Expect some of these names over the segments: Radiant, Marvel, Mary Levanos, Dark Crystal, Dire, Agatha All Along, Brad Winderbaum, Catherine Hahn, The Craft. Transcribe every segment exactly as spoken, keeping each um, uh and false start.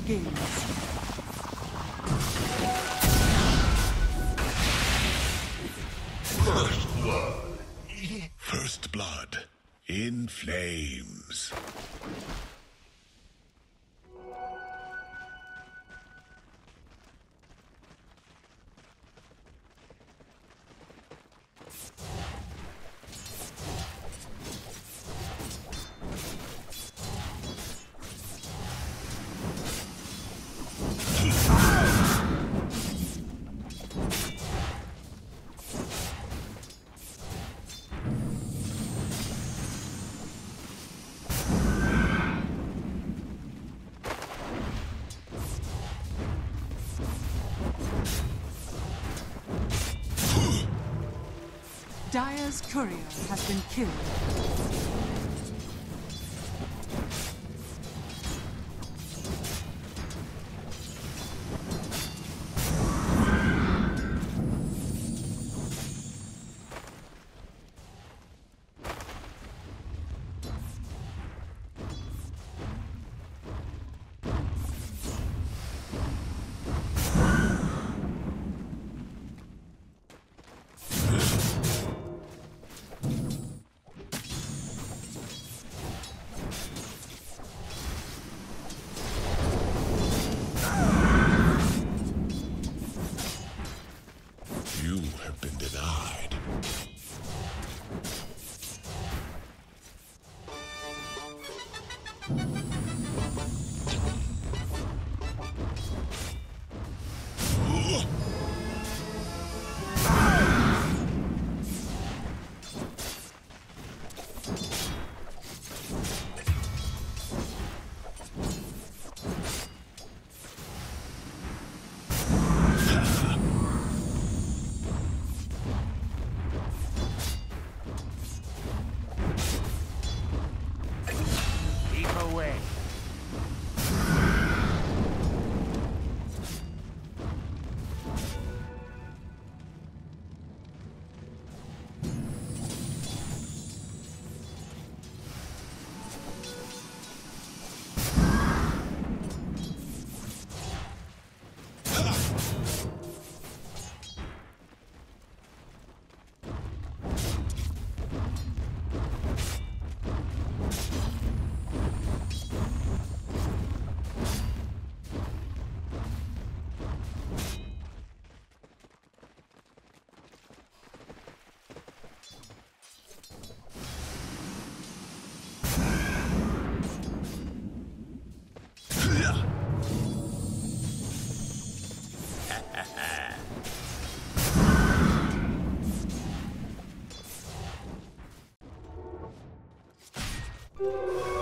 begins. First blood. First blood in flames. Dire's courier has been killed.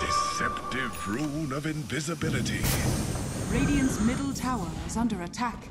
Deceptive rune of invisibility. Radiant's middle tower is under attack.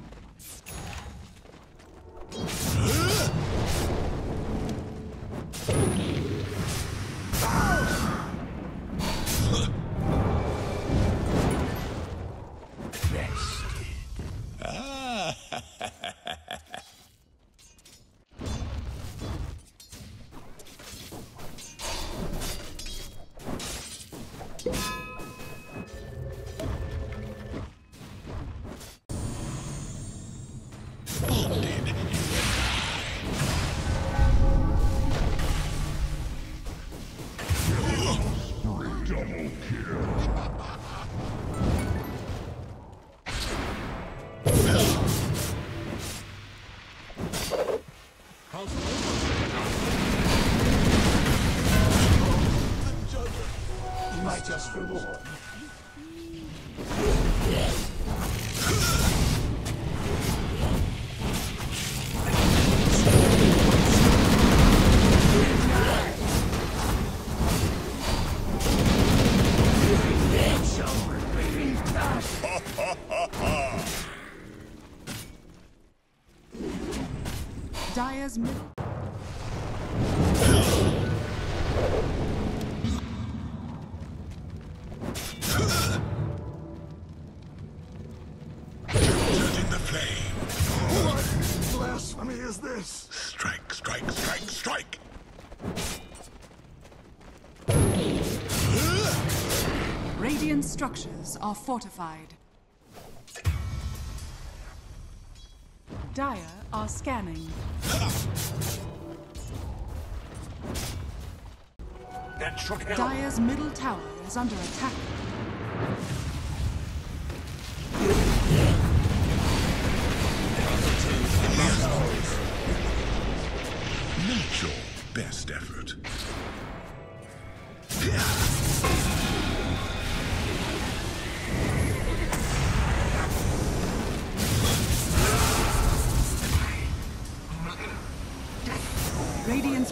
Dire's middle. Shutting the flame. What blasphemy is this? Strike, strike, strike, strike. Radiant structures are fortified. Dire are scanning. That should help. Dire's middle tower is under attack. Not your best effort. Radiant's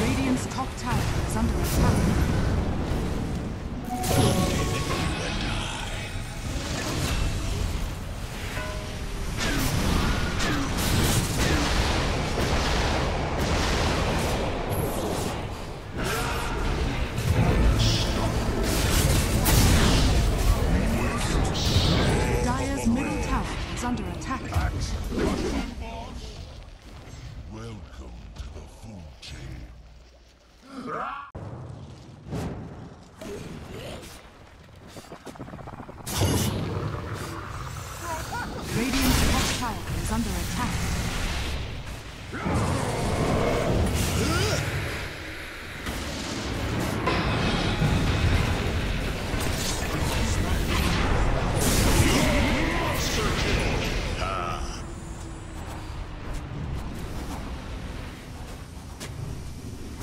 Radiant's top tower is under attack.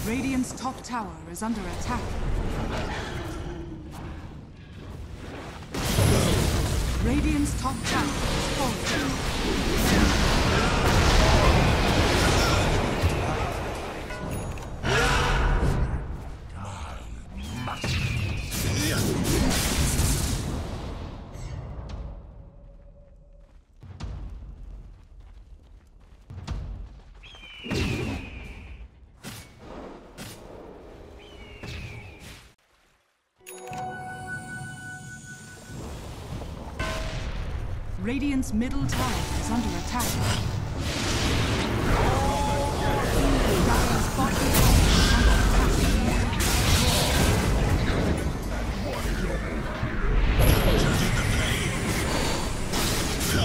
Radiant's top tower is under attack. Radiant's top tower is falling. Radiant's middle tower is under attack. Dire's bottom tower is under attack.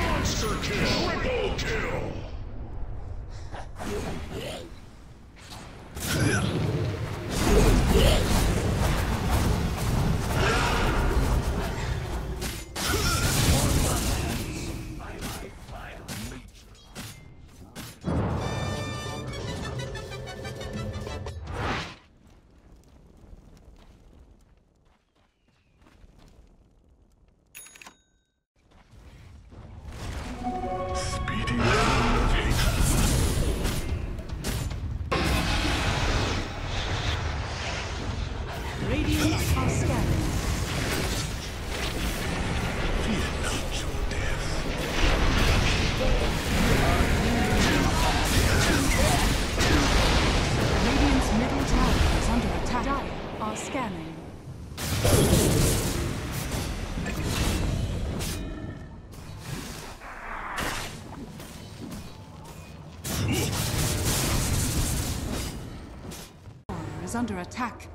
Monster kill! Triple kill! Under attack.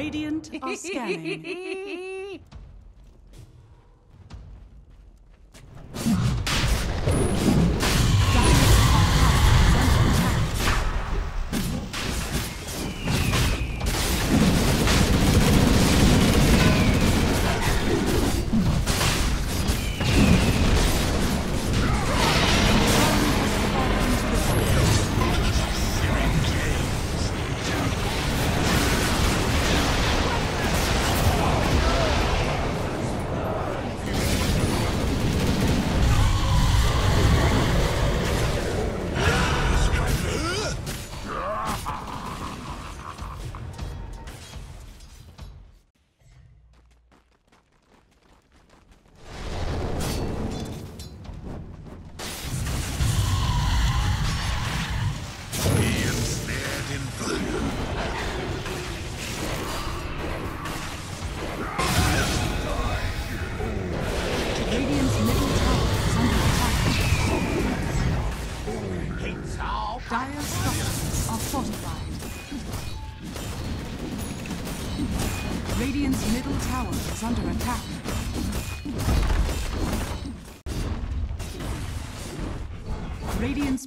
Radiant are scanning. Radiant's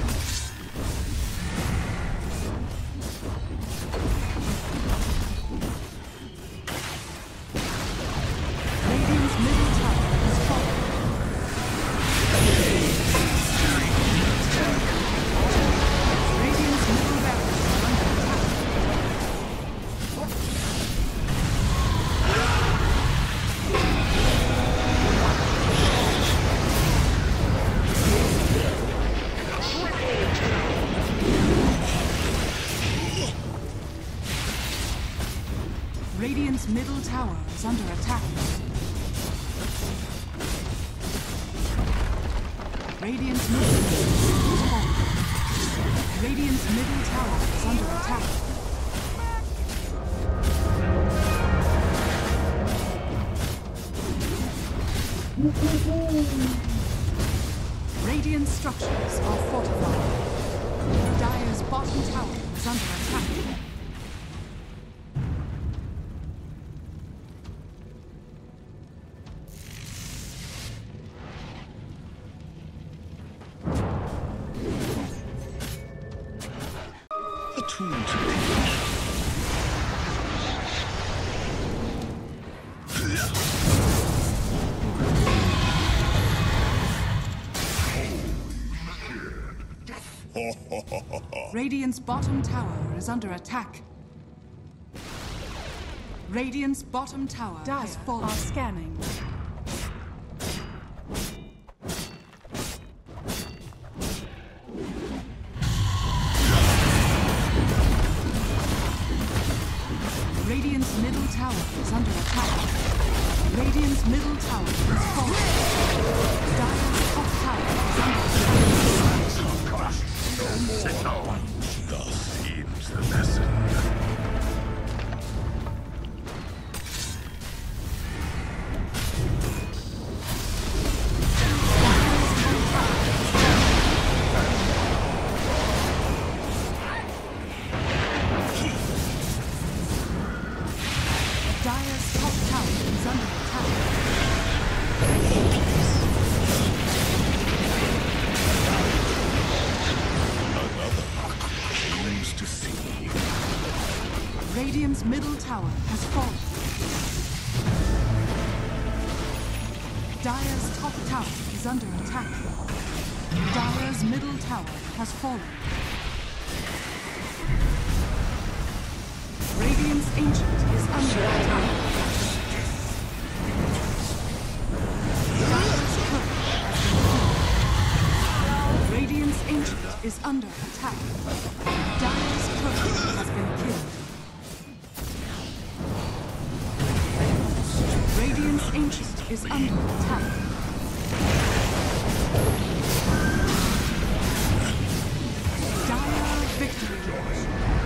Radiant's middle tower is under attack. Radiant's middle is falling. Radiant's middle tower is under attack. Radiant structures are fortified. Dire's bottom tower is under attack. Radiant's bottom tower is under attack. Radiant's bottom tower has fallen. Dire are scanning. Radiant's middle tower is under attack. Radiant's middle tower is falling. Dire's top tower is under attack. Sit down. Thus ends the lesson. Dire's top tower is under attack. Radiant's middle tower has fallen. Dire's top tower is under attack. Dire's middle tower has fallen. Radiant's ancient is under attack. Dire's turret has fallen. Radiant's ancient is under attack. Dire's turret has been killed. Radiant's ancient is under attack. Dire victory.